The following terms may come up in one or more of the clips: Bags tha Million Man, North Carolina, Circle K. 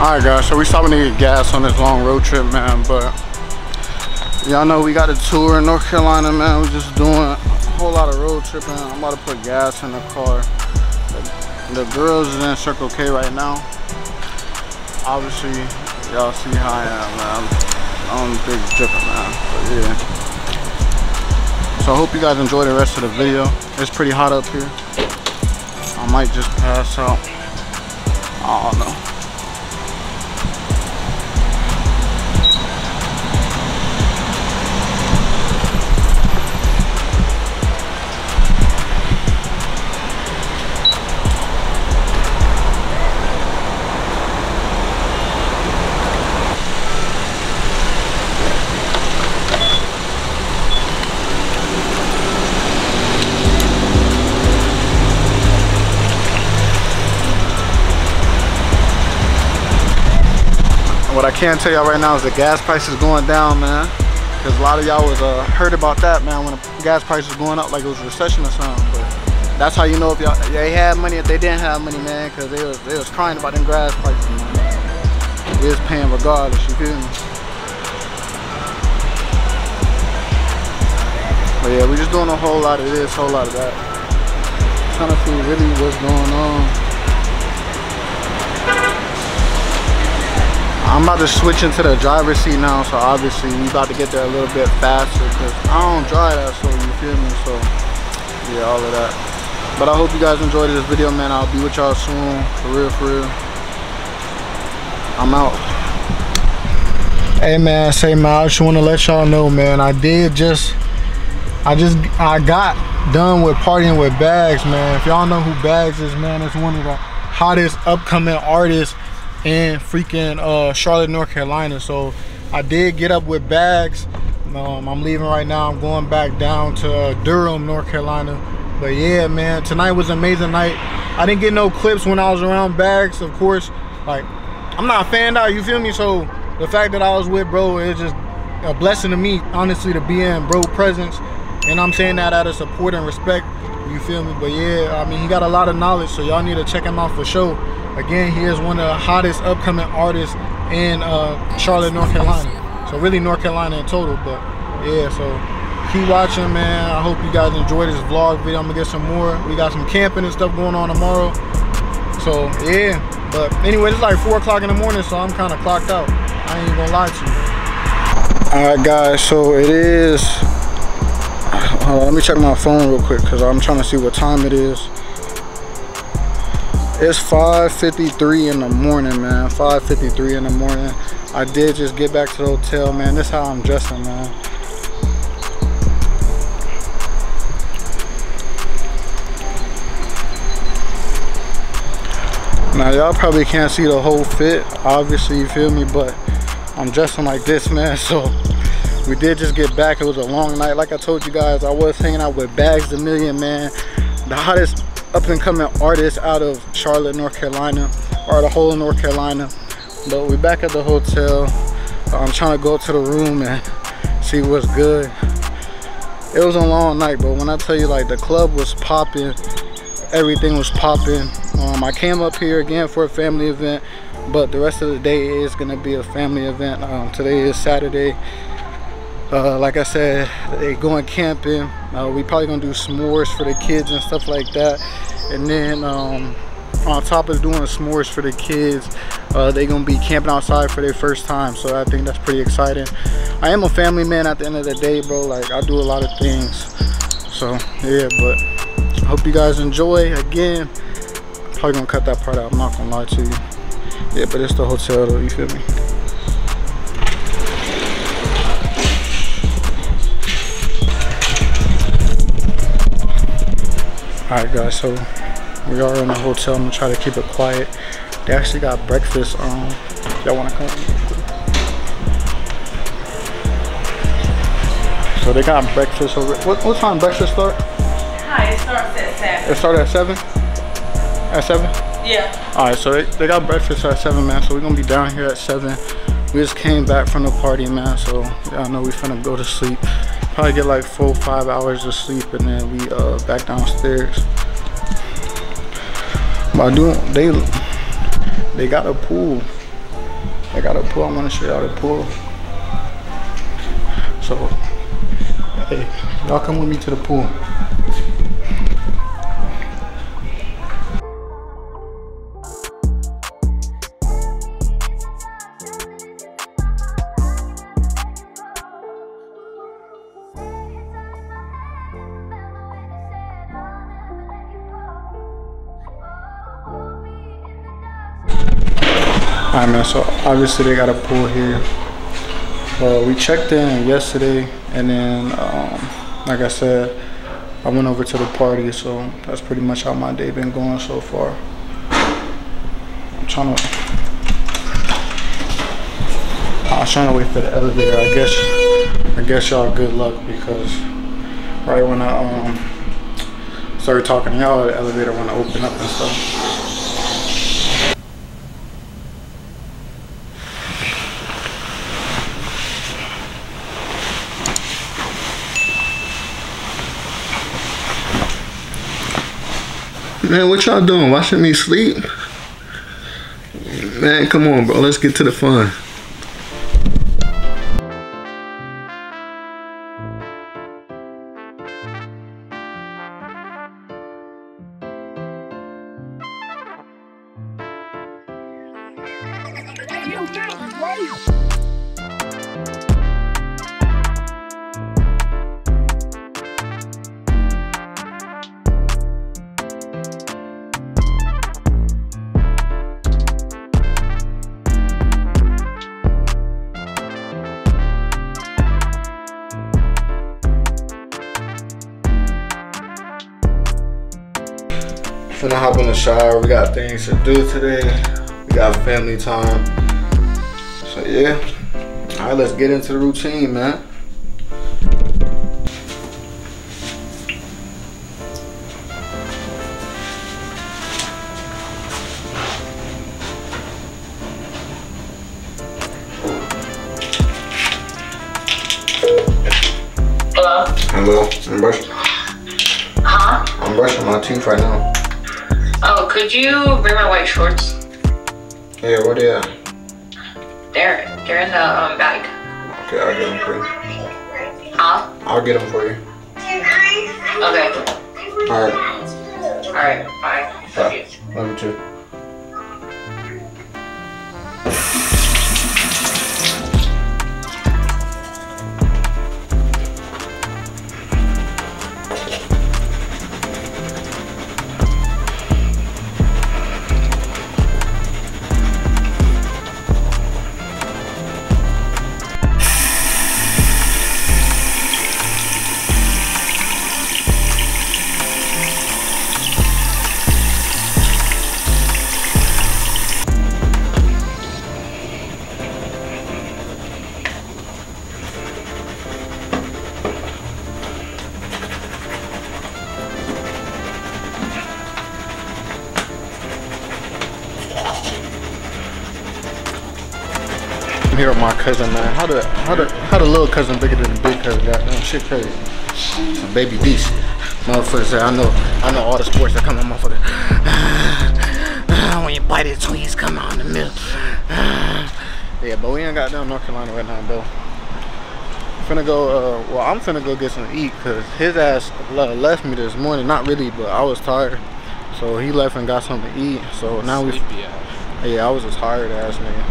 Alright guys, so we stopping to get gas on this long road trip, man, but y'all know we got a tour in North Carolina, man. We're just doing a whole lot of road tripping. I'm about to put gas in the car. The girls is in Circle K right now. Obviously, y'all see how I am, man. I'm big dripping, man, but yeah. So I hope you guys enjoy the rest of the video. It's pretty hot up here. I might just pass out. I don't know. What I can tell y'all right now is the gas price is going down, man. Because a lot of y'all was hurt about that, man, when the gas price was going up like it was a recession or something. But that's how you know if y'all had money, if they didn't have money, man, because they was crying about them gas prices, man. They was paying regardless, you feel me? But yeah, we're just doing a whole lot of this, whole lot of that. Trying to see really what's going on. I'm about to switch into the driver's seat now, so obviously we about to get there a little bit faster because I don't drive that slow, you feel me? So yeah, all of that. But I hope you guys enjoyed this video, man. I'll be with y'all soon, for real, for real. I'm out. Hey man, I just want to let y'all know, man, I got done with partying with Bags, man. If y'all know who Bags is, man, it's one of the hottest upcoming artists in freaking Charlotte, North Carolina. So I did get up with Bags. I'm leaving right now. I'm going back down to Durham, North Carolina. But yeah, man, tonight was an amazing night. I didn't get no clips when I was around Bags, of course. Like, I'm not fanned out, you feel me? So the fact that I was with bro is just a blessing to me, honestly, to be in bro presence. And I'm saying that out of support and respect, you feel me? But yeah, I mean, he got a lot of knowledge, so y'all need to check him out for sure. Again, he is one of the hottest upcoming artists in Charlotte, North Carolina. So really North Carolina in total, but yeah, so keep watching, man. I hope you guys enjoy this vlog video. I'm gonna get some more. We got some camping and stuff going on tomorrow. So yeah, but anyway, it's like 4 o'clock in the morning, so I'm kinda clocked out. I ain't gonna lie to you. All right guys, so it is, let me check my phone real quick, cause I'm trying to see what time it is. It's 5:53 in the morning, man. 5:53 in the morning. I did just get back to the hotel, man. This is how I'm dressing, man. Now, y'all probably can't see the whole fit, obviously, you feel me? But I'm dressing like this, man. So we did just get back. It was a long night. Like I told you guys, I was hanging out with Bags tha Million Man, the hottest up-and-coming artists out of Charlotte, North Carolina, or the whole of North Carolina. But we're back at the hotel. I'm trying to go to the room and see what's good. It was a long night, but when I tell you, like, the club was popping, everything was popping. I came up here again for a family event, but the rest of the day is gonna be a family event. Today is Saturday. Like I said, they going camping. We probably gonna do s'mores for the kids and stuff like that. And then on top of doing s'mores for the kids, they gonna be camping outside for their first time. So I think that's pretty exciting. I am a family man at the end of the day, bro. Like, I do a lot of things. So yeah, but I hope you guys enjoy. Again, probably gonna cut that part out. I'm not gonna lie to you. Yeah, but it's the hotel though, you feel me? Alright guys, so we are in the hotel. I'm gonna try to keep it quiet. They actually got breakfast. Y'all wanna come? So they got breakfast over. What time breakfast start? Hi, it starts at 7. It started at 7? At 7? Yeah. Alright, so they got breakfast at 7, man. So we're gonna be down here at 7. We just came back from the party, man. So y'all know we finna go to sleep. Probably get like 4 or 5 hours of sleep, and then we back downstairs. By doing, they got a pool. They got a pool. I want to show y'all the pool. So hey, y'all come with me to the pool. Alright, man, so obviously they got a pool here. We checked in yesterday, and then like I said, I went over to the party. So that's pretty much how my day been going so far. I was trying to wait for the elevator. I guess y'all good luck, because right when I started talking to y'all, the elevator wanna open up and stuff. Man, what y'all doing? Watching me sleep? Man, come on, bro. Let's get to the fun. Finna hop in the shower. We got things to do today. We got family time. So yeah. Alright, let's get into the routine, man. Hello? Hello. I'm brushing. Huh? I'm brushing my teeth right now. Oh, could you bring my white shorts? Yeah, where they at? They're in the bag. Okay, I'll get them for you. Huh? I'll get them for you. Okay. Alright. Alright, bye. Bye. Love you too. Here with my cousin, man. How the little cousin bigger than the big cousin? Goddamn shit crazy. Some baby beast. Motherfuckers, I know all the sports that come on, motherfucker. When you bite it, tweets come out in the middle. Yeah, but we ain't got down North Carolina right now, though. Finna go. Well, I'm finna go get something to eat, cause his ass left me this morning. Not really, but I was tired, so he left and got something to eat. So now we. Yeah, I was a tired ass nigga.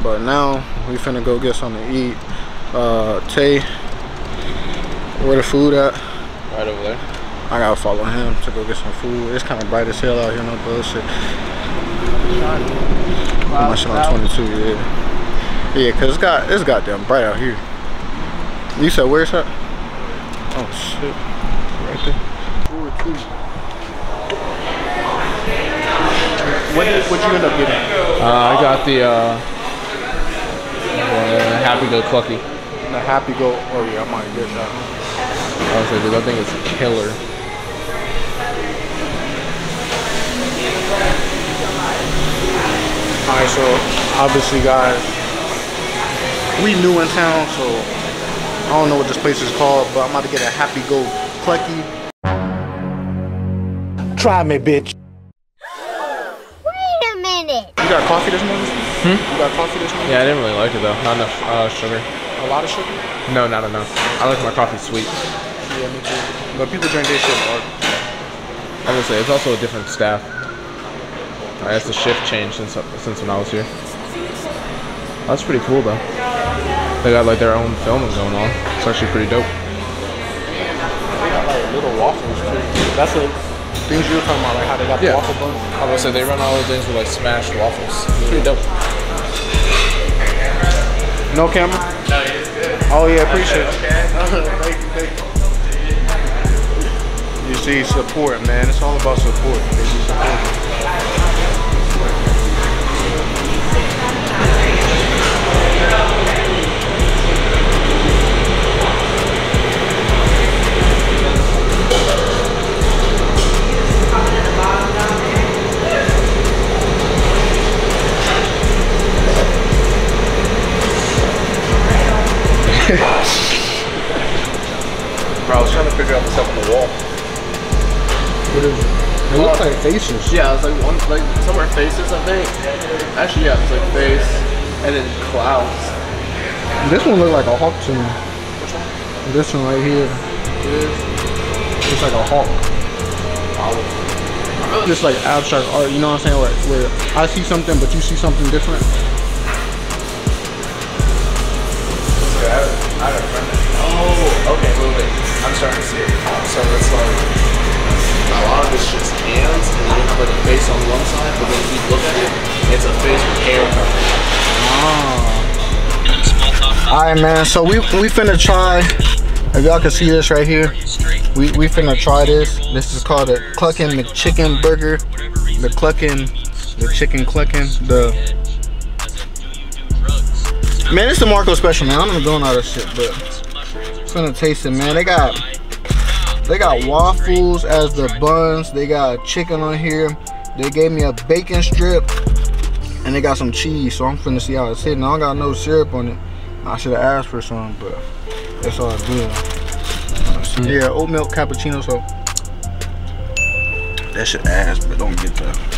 But now we finna go get something to eat. Tay, where the food at? Right over there. I gotta follow him to go get some food. It's kind of bright as hell out here, no bullshit. My shit on 22, yeah. Yeah, cause it's goddamn bright out here. You said where's that? Oh shit, right there. What you end up getting? I got the Happy Go Clucky. The Happy Go. Oh yeah, I might get that. Honestly, dude, that thing is killer. All right, so obviously, guys, we new in town, so I don't know what this place is called, but I'm about to get a Happy Go Clucky. Try me, bitch. You got coffee this morning? Hmm? You got coffee this morning? Yeah, I didn't really like it though. Not enough sugar. A lot of sugar? No, not enough. I like my coffee sweet. Yeah, me too. But people drink their shit hard. Honestly, it's also a different staff. That's the shift change since when I was here. That's pretty cool though. They got like their own filming going on. It's actually pretty dope. They got like little waffles too. That's it. Things you were talking about, like how they got the waffle buns. I would say they run all those things with like smashed waffles. It's pretty dope. No camera? No, it's good. Oh yeah, appreciate it. Okay. Thank you, thank you. You see, support, man. It's all about support. They do support. Bro, I was trying to figure out what's up on the wall. What is it? It looks like faces. Yeah, it's like one, like somewhere faces, I think. Actually, yeah, it's like face and then clouds. This one looks like a hawk to me. Which one? This one right here. It is. It's like a hawk. Wow. Just like abstract art, you know what I'm saying? Where I see something, but you see something different. I don't remember. Oh, okay, moving. I'm starting to see it. So it's like a lot of this shit's hands, and then you have like a face on one side, but then if you look at it, it's a face with hair covered. Oh. All right, man. So we finna try. If y'all can see this right here, we finna try this. This is called a Cluckin' McChicken Burger. The Cluckin', the Chicken Cluckin', the. Man, it's the Marco special, man. I'm not doing all this shit, but I'm gonna taste it, man. They got waffles as the buns. They got chicken on here. They gave me a bacon strip, and they got some cheese. So I'm finna see how it's hitting. I don't got no syrup on it. I should have asked for some, but that's all I do. Yeah, oat milk cappuccino. So that shit ass, but don't get that.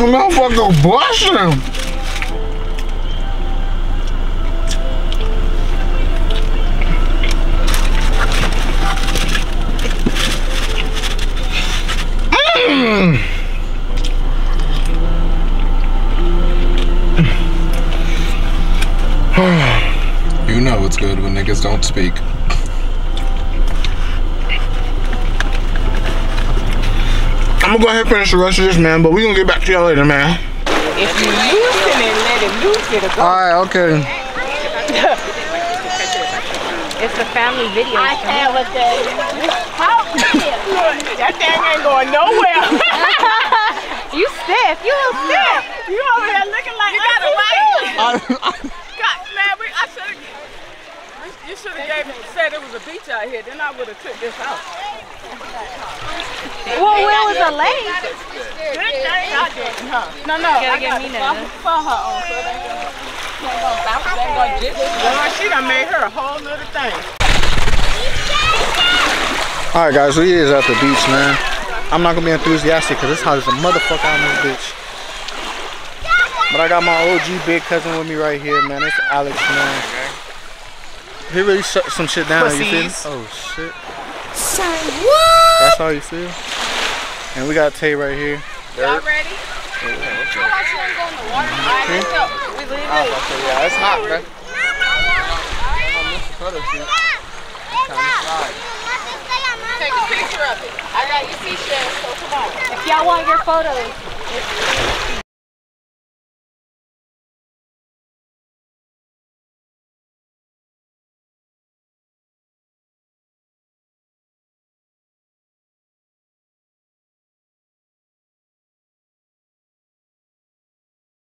Motherfucker blushing. You know it's good when niggas don't speak. I'm gonna go ahead and finish the rest of this, man, but we gonna get back to y'all later, man. If you use it and let it loose, it'll go. Alright, okay. It's a family video. I can't with that. That thing ain't going nowhere. You stiff. You look stiff. You over there looking like you got a light. God, man, I should have. You should have said it was a beach out here, then I would have took this out. Well, where was the lake? Good thing I didn't, huh? No, I got it for her own, so they ain't gonna bounce, they ain't gonna jiggle. Girl, she done made her a whole nother thing. Alright, guys, we is at the beach, man. I'm not gonna be enthusiastic, because this hot as a motherfucker on this bitch. But I got my OG big cousin with me right here, man. It's Alex, man. He really shut some shit down, you feel me? Oh, shit. Say what? That's how you feel. And we got Tay right here. Y'all ready? Yeah, what's up? I want you to go in the water. All right, we leave it. Yeah, it's hot, man. Take a picture of it. I got your t-shirt, so come on. If y'all want your photos.